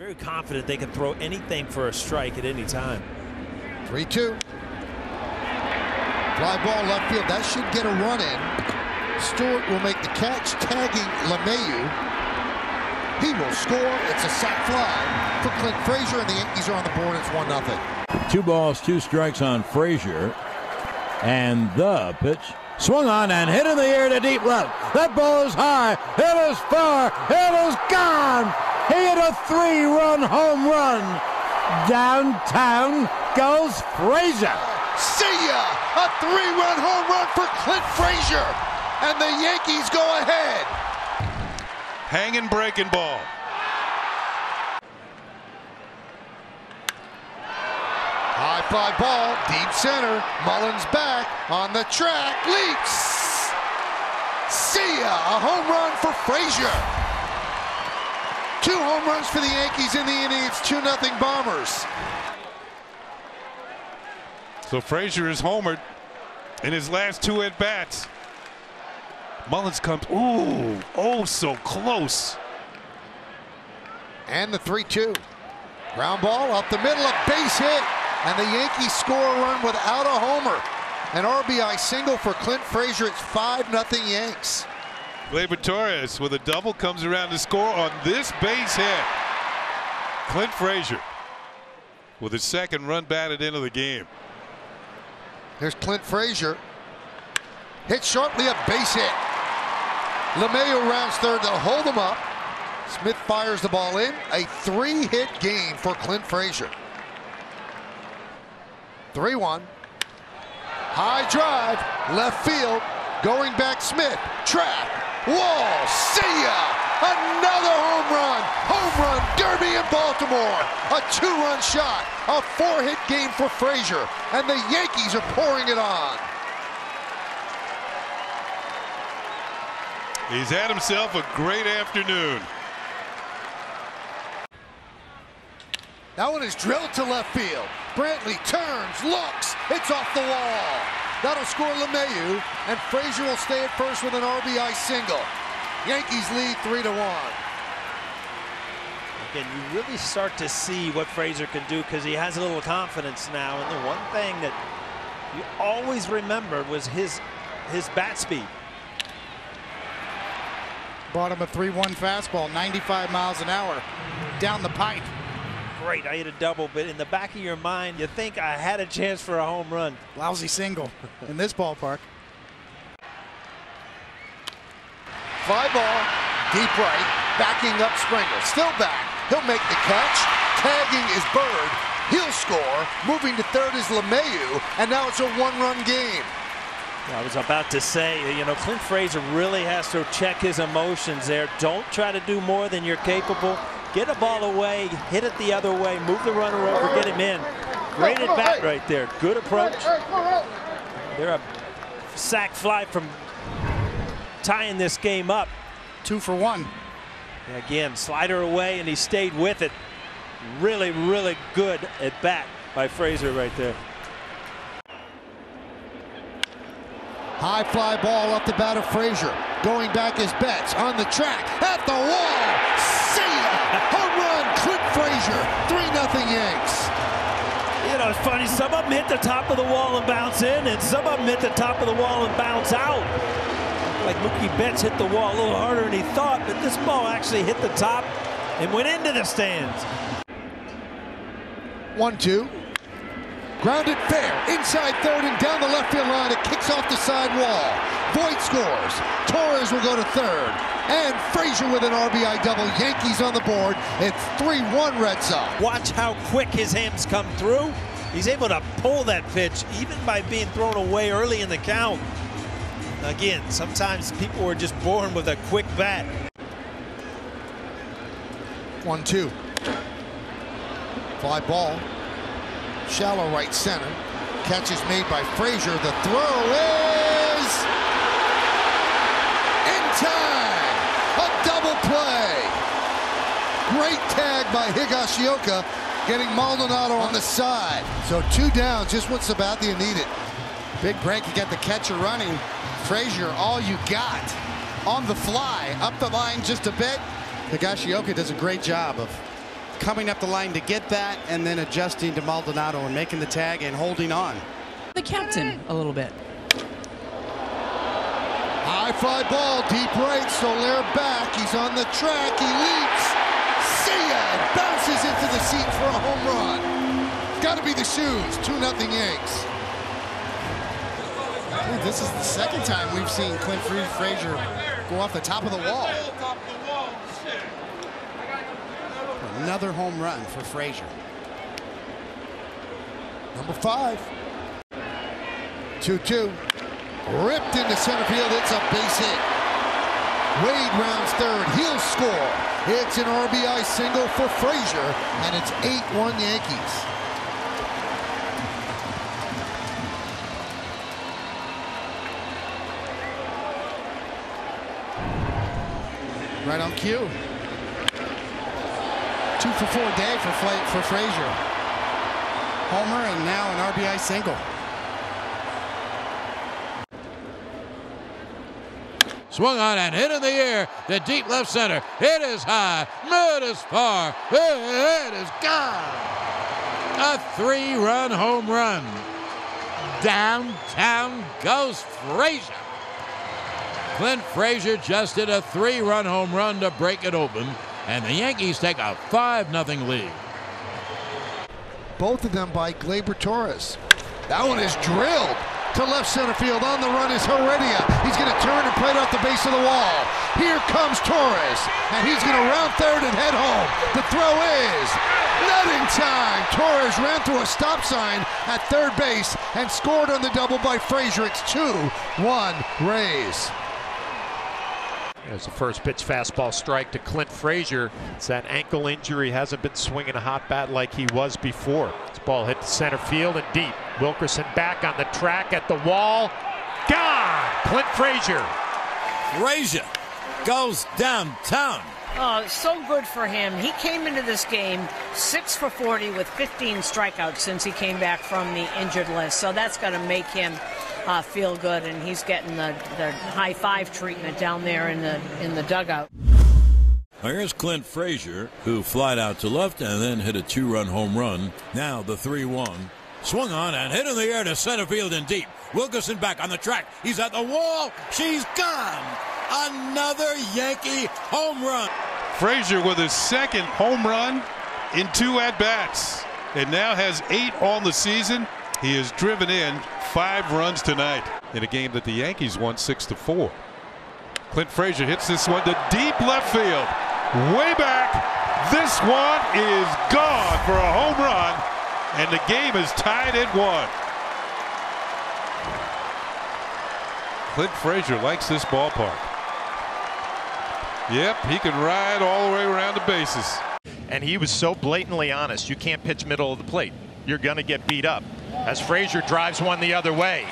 Very confident they can throw anything for a strike at any time. 3-2. Fly ball left field. That should get a run in. Stewart will make the catch, tagging LeMahieu. He will score. It's a sac fly for Clint Frazier, and the Yankees are on the board. It's 1-0. 2 balls, 2 strikes on Frazier. And the pitch. Swung on and hit in the air to deep left. That ball is high. It is far. It is gone. He hit a 3-run home run. Downtown goes Frazier. See ya! A 3-run home run for Clint Frazier. And the Yankees go ahead. Hanging breaking ball. High fly ball, deep center. Mullins back on the track, leaps. See ya, a home run for Frazier. 2 home runs for the Yankees in the inning. It's 2-0 Bombers. So Frazier is homered in his last 2 at-bats. Mullins comes, ooh, oh so close. And the 3-2. Ground ball up the middle, a base hit. And the Yankees score a run without a homer. An RBI single for Clint Frazier. It's 5-0 Yanks. Gleyber Torres with a double comes around to score on this base hit. Clint Frazier with his 2nd run batted into the game. Here's Clint Frazier. Hit sharply, a base hit. LeMahieu rounds third to hold him up. Smith fires the ball in. A 3-hit game for Clint Frazier. 3-1. High drive, left field, going back Smith, trap, wall, see ya! Another home run derby in Baltimore. A 2-run shot, a 4-hit game for Frazier, and the Yankees are pouring it on. He's had himself a great afternoon. That one is drilled to left field. Brantley turns, looks, it's off the wall. That'll score LeMahieu, and Frazier will stay at first with an RBI single. Yankees lead 3-1. Again, you really start to see what Frazier can do because he has a little confidence now. And the one thing that you always remembered was his bat speed. Brought him a 3-1 fastball, 95 miles an hour down the pipe. Great, I hit a double, but in the back of your mind, you think I had a chance for a home run. Lousy single in this ballpark. Fly ball, deep right, backing up Springer. Still back, he'll make the catch. Tagging is Bird, he'll score. Moving to third is LeMahieu, and now it's a 1-run game. I was about to say, you know, Clint Frazier really has to check his emotions there. Don't try to do more than you're capable. Get a ball away, hit it the other way, move the runner over, get him in. Great at bat right there. Good approach. They're a sac fly from tying this game up. 2 for 1. And again, slider away, and he stayed with it. Really, really good at bat by Frazier right there. High fly ball up the bat of Frazier. Going back is Betts on the track at the wall. Home run, Clint Frazier, 3-0 Yanks. You know, it's funny, some of them hit the top of the wall and bounce in, and some of them hit the top of the wall and bounce out. Like Mookie Betts hit the wall a little harder than he thought, but this ball actually hit the top and went into the stands. 1-2. Grounded fair, inside third and down the left field line. It kicks off the side wall. Voit scores. Torres will go to third. And Frazier with an RBI double. Yankees on the board. It's 3-1 Red Sox. Watch how quick his hands come through. He's able to pull that pitch even by being thrown away early in the count. Again, sometimes people are just born with a quick bat. 1-2. Fly ball. Shallow right center. Catch is made by Frazier. The throw is in time. A double play. Great tag by Higashioka, getting Maldonado on the side. So 2 down, just what Sabathia needed. Big break to get the catcher running. Frazier, all you got. On the fly, up the line just a bit. Higashioka does a great job of coming up the line to get that and then adjusting to Maldonado and making the tag and holding on. The captain a little bit. High fly ball, deep right, Soler back. He's on the track, he leaps. See ya! Bounces into the seat for a home run. Gotta be the shoes, 2-0 Yanks. Dude, this is the second time we've seen Clint Frazier go off the top of the wall. Another home run for Frazier. Number 5. 2-2. Ripped into center field. It's a base hit. Wade rounds third. He'll score. It's an RBI single for Frazier, and it's 8-1 Yankees. Right on cue. 2 for 4 day for Frazier. Homer and now an RBI single. Swung on and hit in the air to deep left center. It is high. Mid is far. It is gone. A 3-run home run. Downtown goes Frazier. Clint Frazier just did a 3-run home run to break it open, and the Yankees take a 5-0 lead. Both of them by Gleyber Torres. That one is drilled to left center field. On the run is Heredia. He's going to turn and play it off the base of the wall. Here comes Torres, and he's going to round third and head home. The throw is not in time. Torres ran through a stop sign at third base and scored on the double by Frazier. It's 2-1 Rays. As the first pitch fastball strike to Clint Frazier. It's that ankle injury, hasn't been swinging a hot bat like he was before. This ball hit center field and deep. Wilkerson back on the track at the wall. Gone! Clint Frazier. Frazier goes downtown. Oh, so good for him. He came into this game 6 for 40 with 15 strikeouts since he came back from the injured list. So that's going to make him feel good, and he's getting the high five treatment down there in the dugout. Here's Clint Frazier, who flied out to left and then hit a 2-run home run. Now the 3-1. Swung on and hit in the air to center field and deep. Wilkerson back on the track. He's at the wall. She's gone. Another Yankee home run. Frazier with his second home run in 2 at-bats and now has 8 on the season. He has driven in 5 runs tonight in a game that the Yankees won 6-4. Clint Frazier hits this one to deep left field. Way back. This one is gone for a home run, and the game is tied at 1. Clint Frazier likes this ballpark. Yep, he can ride all the way around the bases. And he was so blatantly honest. You can't pitch middle of the plate. You're going to get beat up. As Frazier drives one the other way,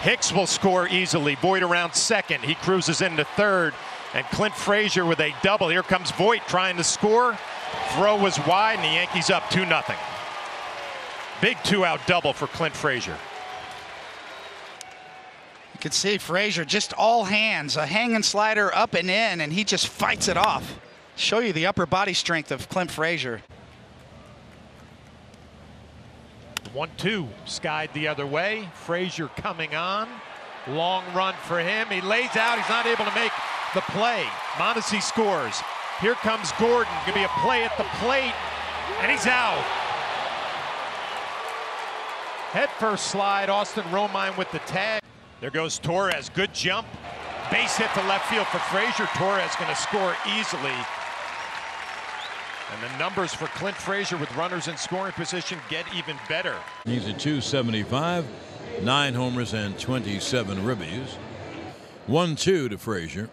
Hicks will score easily. Voit around second. He cruises into third. And Clint Frazier with a double. Here comes Voit trying to score. Throw was wide, and the Yankees up 2-0. Big 2-out double for Clint Frazier. You can see Frazier just all hands, a hanging slider up and in, and he just fights it off. Show you the upper body strength of Clint Frazier. 1-2 skied the other way. Frazier coming on. Long run for him. He lays out. He's not able to make the play. Montesi scores. Here comes Gordon. Gonna be a play at the plate, and he's out. Head first slide. Austin Romine with the tag. There goes Torres. Good jump. Base hit to left field for Frazier. Torres going to score easily. And the numbers for Clint Frazier with runners in scoring position get even better. He's at .275, 9 homers and 27 ribbies. 1-2 to Frazier.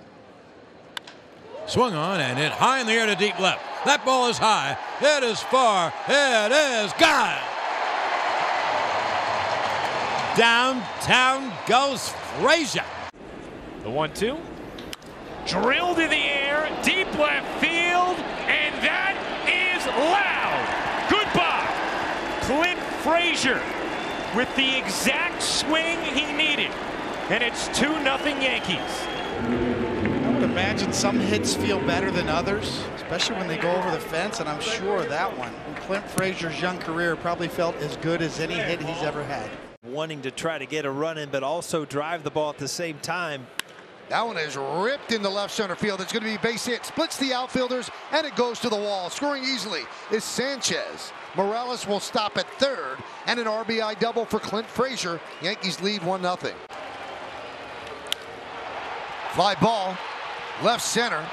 Swung on and hit high in the air to deep left. That ball is high. It is far. It is gone. Downtown goes Frazier. The 1-2. Drilled in the air, deep left field, and that is loud. Goodbye. Clint Frazier with the exact swing he needed, and it's 2-0 Yankees. imagine some hits feel better than others, especially when they go over the fence, and I'm sure that one, in Clint Frazier's young career, probably felt as good as any hit he's ever had. Wanting to try to get a run in, but also drive the ball at the same time. That one is ripped into left center field. It's going to be a base hit. Splits the outfielders, and it goes to the wall. Scoring easily is Sanchez. Morales will stop at third, and an RBI double for Clint Frazier. Yankees lead 1-0. Fly ball, left center.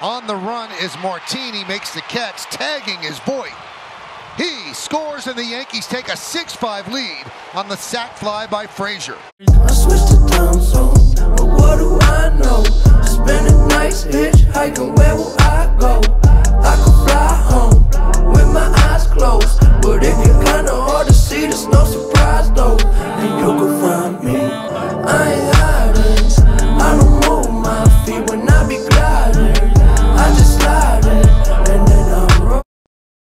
On the run is Martini, makes the catch. Tagging is Voit. He scores, and the Yankees take a 6-5 lead on the sac fly by Frazier. I switched to town zone, but what do I know? Spending nights hitchhiking, where will I go?